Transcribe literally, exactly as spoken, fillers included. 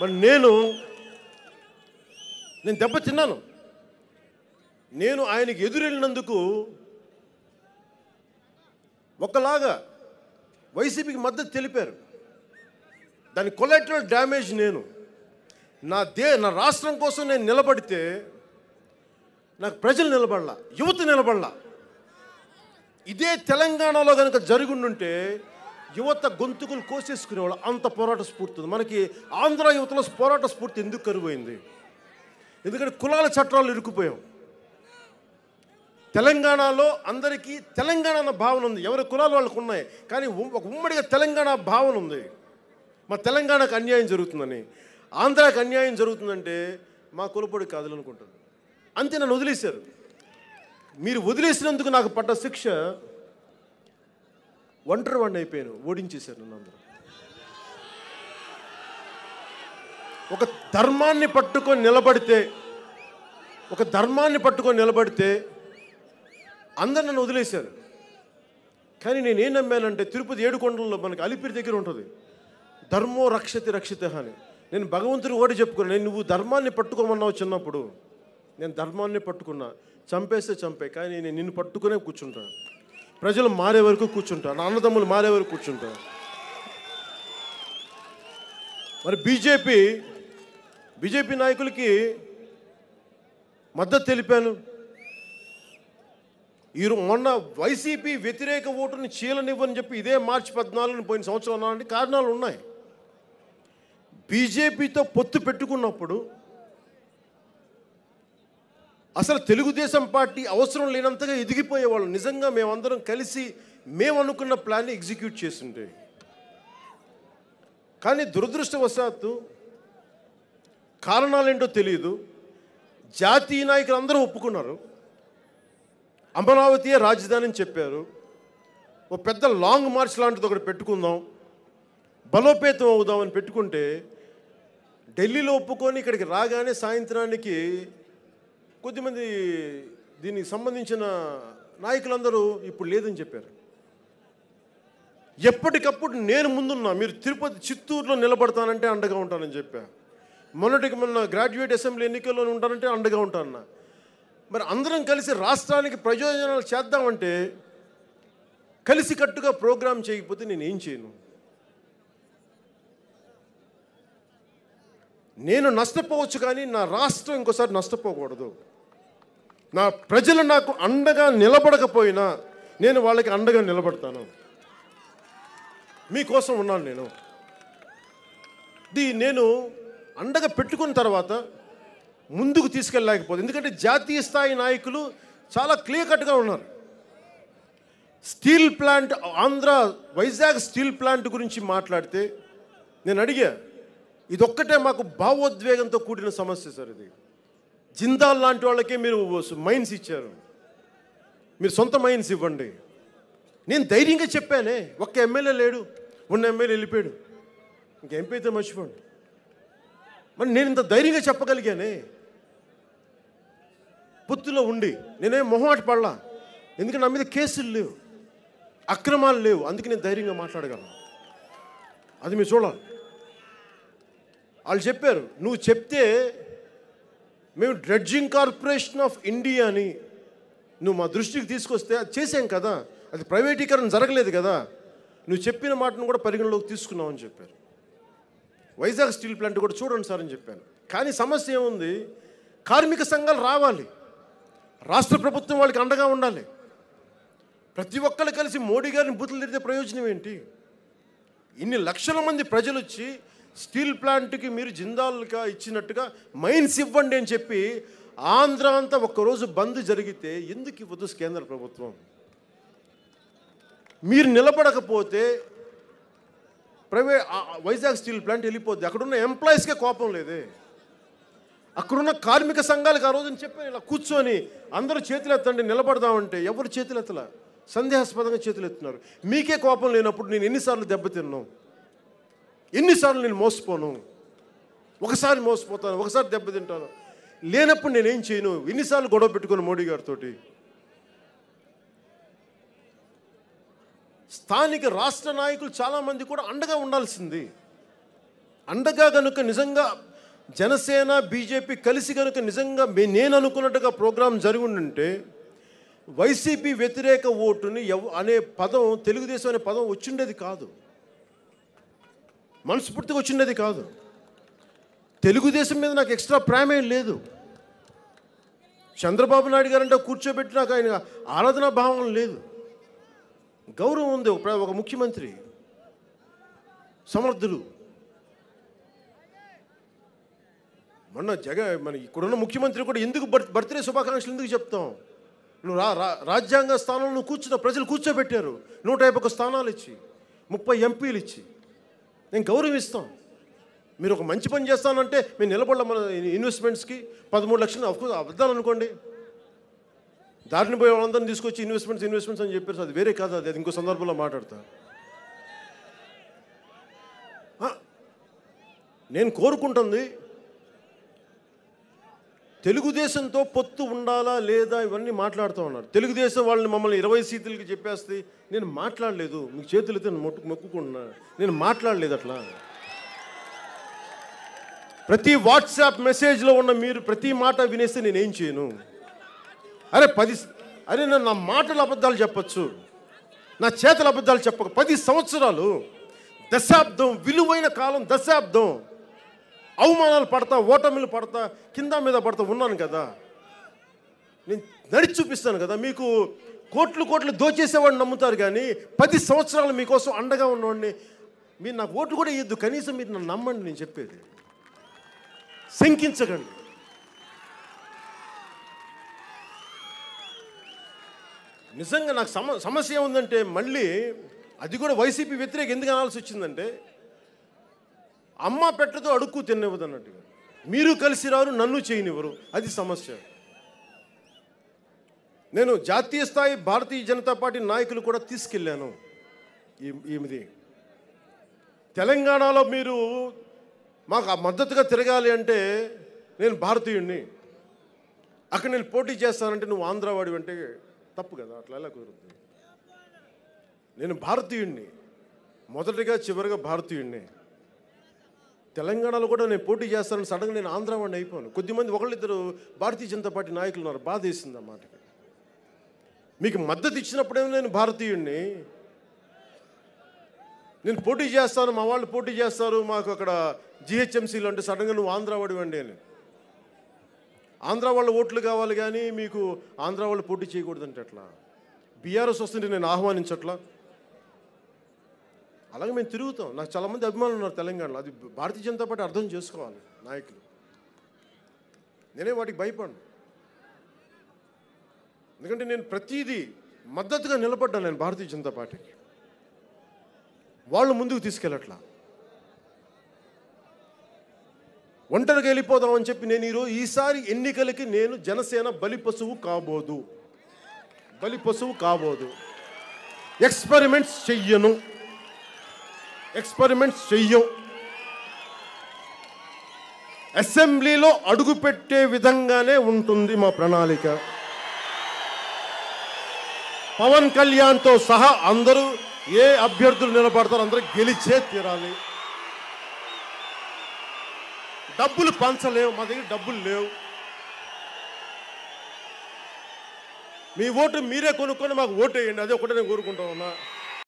మరి నేను నేను దెబ్బ తిన్నాను. నేను ఆయనకి ఎదురెళ్ళినందుకు ఒకలాగా వైసీపీకి మద్దతు తెలిపారు. దాని కొలాటరల్ డ్యామేజ్ నేను. నా దే నా రాష్ట్రం కోసం నేను నిలబడితే నాకు ప్రజలు నిలబడలా, యువత నిలబడలా. ఇదే తెలంగాణలో కనుక జరుగుండుంటే యువత గొంతుకులు కోసేసుకునేవాళ్ళు. అంత పోరాట స్ఫూర్తి ఉంది మనకి. ఆంధ్ర యువతలో పోరాట స్ఫూర్తి ఎందుకు కరువైంది? ఎందుకంటే కులాల చట్టాలు ఇరుక్కుపోయాం. తెలంగాణలో అందరికీ తెలంగాణ అన్న భావన ఉంది. ఎవరి కులాలు వాళ్ళకు ఉన్నాయి, కానీ ఒక ఉమ్మడిగా తెలంగాణ భావన ఉంది. మా తెలంగాణకు అన్యాయం జరుగుతుందని, ఆంధ్రాకి అన్యాయం జరుగుతుందంటే మా కులపొడి కాదు అనుకుంటుంది. అంతే, నన్ను వదిలేశారు. మీరు వదిలేసినందుకు నాకు పడ్డ శిక్ష, ఒంటరి వాడిని అయిపోయాను. ఓడించేశారు నన్ను అందరూ. ఒక ధర్మాన్ని పట్టుకొని నిలబడితే ఒక ధర్మాన్ని పట్టుకొని నిలబడితే అందరు నన్ను వదిలేశారు. కానీ నేనేం నమ్మానంటే, తిరుపతి ఏడుకొండలలో మనకి అలిపిరి దగ్గర ఉంటుంది, ధర్మో రక్షతి రక్షిత అని. నేను భగవంతుడు ఓడి చెప్పుకున్నాను, నేను నువ్వు ధర్మాన్ని పట్టుకోమన్నావు చిన్నప్పుడు, నేను ధర్మాన్ని పట్టుకున్నా. చంపేస్తే చంపే, కానీ నేను నిన్ను పట్టుకునే కూర్చుంటాను. ప్రజలు మారే వరకు కూర్చుంటా, నా అన్నదమ్ములు మారే వరకు కూర్చుంటా. మరి బీజేపీ బీజేపీ నాయకులకి మద్దతు తెలిపాను. ఈ మొన్న వైసీపీ వ్యతిరేక ఓటుని చీలనివ్వని చెప్పి ఇదే మార్చి పద్నాలుగున పోయిన సంవత్సరం అన్నారంటే కారణాలు ఉన్నాయి. బీజేపీతో పొత్తు పెట్టుకున్నప్పుడు అసలు తెలుగుదేశం పార్టీ అవసరం లేనంతగా ఎదిగిపోయేవాళ్ళు. నిజంగా మేమందరం కలిసి మేము అనుకున్న ప్లాన్ని ఎగ్జిక్యూట్ చేస్తుంటే, కానీ దురదృష్టవశాత్తు కారణాలేంటో తెలియదు, జాతీయ నాయకులు అందరూ ఒప్పుకున్నారు. అమరావతియే రాజధాని అని చెప్పారు. ఓ పెద్ద లాంగ్ మార్చ్ లాంటిది ఒకటి పెట్టుకుందాం, బలోపేతం అవుదామని పెట్టుకుంటే, ఢిల్లీలో ఒప్పుకొని ఇక్కడికి రాగానే సాయంత్రానికి కొద్దిమంది దీనికి సంబంధించిన నాయకులందరూ ఇప్పుడు లేదని చెప్పారు. ఎప్పటికప్పుడు నేను ముందున్నా, మీరు తిరుపతి చిత్తూరులో నిలబడతానంటే అండగా ఉంటానని చెప్పా. మొన్నటికి మొన్న గ్రాడ్యుయేట్ అసెంబ్లీ ఎన్నికల్లో ఉంటానంటే అండగా ఉంటానన్నా. మరి అందరం కలిసి రాష్ట్రానికి ప్రయోజనాలు చేద్దామంటే కలిసికట్టుగా ప్రోగ్రాం చేయకపోతే నేనేం చేయను? నేను నష్టపోవచ్చు, కానీ నా రాష్ట్రం ఇంకోసారి నష్టపోకూడదు. నా ప్రజలు నాకు అండగా నిలబడకపోయినా నేను వాళ్ళకి అండగా నిలబడతాను, మీకోసం ఉన్నాను నేను. ఇది నేను అండగా పెట్టుకున్న తర్వాత ముందుకు తీసుకెళ్ళలేకపోతే, ఎందుకంటే జాతీయ స్థాయి నాయకులు చాలా క్లియర్ కట్గా ఉన్నారు. Steel plant, Andhra Vizag steel plant గురించి మాట్లాడితే నేను అడిగా, ఇదొక్కటే మాకు భావోద్వేగంతో కూడిన సమస్య సార్. ఇది జిందాల్ లాంటి వాళ్ళకే మీరు మైన్స్ ఇచ్చారు, మీరు సొంత మైన్స్ ఇవ్వండి. నేను ధైర్యంగా చెప్పానే, ఒక్క ఎమ్మెల్యే లేడు, ఉన్న ఎమ్మెల్యే వెళ్ళిపోయాడు, ఇంక ఎంపీ అయితే మర్చిపోండి. మరి నేను ఇంత ధైర్యంగా చెప్పగలిగానే పొత్తులో ఉండి. నేనేం మొహమాట పడలా, ఎందుకంటే నా మీద కేసులు లేవు, అక్రమాలు లేవు, అందుకే నేను ధైర్యంగా మాట్లాడగలను. అది మీరు చూడాలి. వాళ్ళు చెప్పారు, నువ్వు చెప్తే మేము డ్రెడ్జింగ్ కార్పొరేషన్ ఆఫ్ ఇండియా అని నువ్వు మా దృష్టికి తీసుకొస్తే అది చేసాం కదా, అది ప్రైవేటీకరణ జరగలేదు కదా, నువ్వు చెప్పిన మాటను కూడా పరిగణలోకి తీసుకున్నావు అని చెప్పారు. వైజాగ్ స్టీల్ ప్లాంట్ కూడా చూడండి సార్ అని చెప్పాను. కానీ సమస్య ఏముంది, కార్మిక సంఘాలు రావాలి, రాష్ట్ర ప్రభుత్వం వాళ్ళకి అండగా ఉండాలి. ప్రతి ఒక్కరు కలిసి మోడీ గారిని బూతులు తిరిగితే ప్రయోజనం ఏంటి? ఇన్ని లక్షల మంది ప్రజలు వచ్చి స్టీల్ ప్లాంట్కి మీరు జిందాల్గా ఇచ్చినట్టుగా మైన్స్ ఇవ్వండి అని చెప్పి ఆంధ్ర అంతా ఒక్కరోజు బంద్ జరిగితే ఎందుకు ఇవ్వదు కేంద్ర ప్రభుత్వం? మీరు నిలబడకపోతే ప్రైవేట్ వైజాగ్ స్టీల్ ప్లాంట్ వెళ్ళిపోద్ది. అక్కడున్న ఎంప్లాయీస్కే కోపం లేదే, అక్కడున్న కార్మిక సంఘాలకు ఆ రోజుని చెప్పాను, ఇలా కూర్చొని అందరూ చేతులు ఎత్తండి నిలబడదామంటే ఎవరు చేతులు ఎత్తలా, సందేహాస్పదంగా చేతులు ఎత్తున్నారు. మీకే కోపం లేనప్పుడు నేను ఎన్నిసార్లు దెబ్బతిన్నాను, ఎన్నిసార్లు నేను మోసపోను, ఒకసారి మోసపోతాను, ఒకసారి దెబ్బతింటాను, లేనప్పుడు నేనేం చేయను, ఎన్నిసార్లు గొడవ పెట్టుకుని మోడీ గారితో. స్థానిక రాష్ట్ర నాయకులు చాలామంది కూడా అండగా ఉండాల్సింది. అండగా గనుక నిజంగా జనసేన బీజేపీ కలిసి గనుక నిజంగా నేను అనుకున్నట్టుగా ప్రోగ్రాం జరుగుంటే వైసీపీ వ్యతిరేక ఓటుని అనే పదం తెలుగుదేశం అనే పదం వచ్చిండేది కాదు, మనస్ఫూర్తిగా వచ్చిండేది కాదు. తెలుగుదేశం మీద నాకు ఎక్స్ట్రా ప్రేమే లేదు. చంద్రబాబు నాయుడు గారంటే కూర్చోబెట్టి నాకు ఆయన ఆరాధనా భావం లేదు. గౌరవం ఉంది, ఒక ముఖ్యమంత్రి సమర్థుడు. మొన్న జగ మన ఇక్కడున్న ముఖ్యమంత్రి కూడా ఎందుకు బర్త్డే శుభాకాంక్షలు ఎందుకు చెప్తాం? నువ్వు రా రాజ్యాంగ స్థానంలో నువ్వు కూర్చున్న ప్రజలు కూర్చోబెట్టారు, నూట యాభై ఒక స్థానాలు ఇచ్చి ముప్పై ఎంపీలు ఇచ్చి నేను గౌరవిస్తాం. మీరు ఒక మంచి పని చేస్తానంటే మేము నిలబడ్డా మన ఇన్వెస్ట్మెంట్స్కి పదమూడు లక్షలు అఫ్కోర్స్ అబద్ధాలు అనుకోండి, దారిని పోయే వాళ్ళందరినీ తీసుకొచ్చి ఇన్వెస్ట్మెంట్స్ ఇన్వెస్ట్మెంట్స్ అని చెప్పారు. అది వేరే కాదు, అది అది ఇంకో సందర్భంలో మాట్లాడతా. నేను కోరుకుంటుంది తెలుగుదేశంతో పొత్తు ఉండాలా లేదా ఇవన్నీ మాట్లాడుతూ ఉన్నారు. తెలుగుదేశం వాళ్ళని మమ్మల్ని ఇరవై సీట్లకి చెప్పేస్తే నేను మాట్లాడలేదు, మీకు చేతులైతే మొట్టు మొక్కుకున్నా, నేను మాట్లాడలేదు. అట్లా ప్రతి వాట్సాప్ మెసేజ్లో ఉన్న మీరు ప్రతి మాట వినేస్తే నేనేం చేయను? అరే పది అరే నా మాటల అబద్ధాలు చెప్పచ్చు, నా చేతుల అబద్ధాలు చెప్పక పది సంవత్సరాలు దశాబ్దం విలువైన కాలం దశాబ్దం అవమానాలు పడతా, ఓటమిలు పడతా, కింద మీద పడతా ఉన్నాను కదా. నేను నడిచి చూపిస్తాను కదా. మీకు కోట్లు కోట్లు దోచేసేవాడిని నమ్ముతారు, కానీ పది సంవత్సరాలు మీకోసం అండగా ఉన్నవాడిని మీరు నాకు ఓట్లు కూడా ఇవ్వద్దు, కనీసం మీరు నన్ను నమ్మండి. నేను చెప్పేది శంకించకండి. నిజంగా నాకు సమ సమస్య ఉందంటే మళ్ళీ అది కూడా వైసీపీ వ్యతిరేక ఎందుకు అనాల్సి వచ్చిందంటే అమ్మ పెట్టతో అడుక్కు తినేవద్దు అన్నట్టుగా మీరు కలిసి రారు, నన్ను చేయనివ్వరు. అది సమస్య. నేను జాతీయ స్థాయి భారతీయ జనతా పార్టీ నాయకులు కూడా తీసుకెళ్ళాను. ఏమిది తెలంగాణలో మీరు మాకు ఆ మద్దతుగా తిరగాలి అంటే నేను భారతీయుడిని, అక్కడ నేను పోటీ చేస్తానంటే నువ్వు ఆంధ్రవాడి అంటే తప్పు కదా, అట్లా ఎలా కుదురుతుంది? నేను భారతీయుడిని, మొదటిగా చివరిగా భారతీయుడిని. తెలంగాణలో కూడా నేను పోటీ చేస్తానని సడన్గా నేను ఆంధ్రవాడిని అయిపోను. కొద్దిమంది ఒకళ్ళిద్దరు భారతీయ జనతా పార్టీ నాయకులు ఉన్నారు, బాధ వేసింది అన్నమాట. మీకు మద్దతు ఇచ్చినప్పుడేమో నేను భారతీయుడిని, నేను పోటీ చేస్తాను, మా వాళ్ళు పోటీ చేస్తారు మాకు అక్కడ జిహెచ్ఎంసీలో అంటే సడన్గా నువ్వు ఆంధ్రవాడివి అండి అని. ఆంధ్ర వాళ్ళ ఓట్లు కావాలి కానీ మీకు ఆంధ్ర వాళ్ళు పోటీ చేయకూడదంటే అట్లా. బీఆర్ఎస్ వస్తుంటే నేను ఆహ్వానించట్లా. అలాగే మేము తిరుగుతాం. నాకు చాలామంది అభిమానులు ఉన్నారు తెలంగాణలో, అది భారతీయ జనతా పార్టీ అర్థం చేసుకోవాలి నాయకులు. నేనే వాటికి భయపడను, ఎందుకంటే నేను ప్రతిదీ మద్దతుగా నిలబడ్డాను. నేను భారతీయ జనతా పార్టీకి వాళ్ళు ముందుకు తీసుకెళ్ళట్లా. ఒంటరిగా వెళ్ళిపోదామని చెప్పి నేను ఈరోజు ఈసారి ఎన్నికలకి నేను జనసేన బలి పశువు కాబోదు, బలి పశువు కాబోదు. ఎక్స్పెరిమెంట్స్ చెయ్యను, ఎక్స్పెరిమెంట్స్ చెయ్యం. అసెంబ్లీలో అడుగుపెట్టే విధంగానే ఉంటుంది మా ప్రణాళిక. పవన్ కళ్యాణ్తో సహా అందరూ ఏ అభ్యర్థులు నిలబడతారో అందరూ గెలిచే తీరాలి. డబ్బులు పంచలేవు, మా దగ్గర డబ్బులు లేవు. మీ ఓటు మీరే కొనుక్కొని మాకు ఓటు వేయండి, అదే ఒకటే నేను కోరుకుంటా ఉన్నా.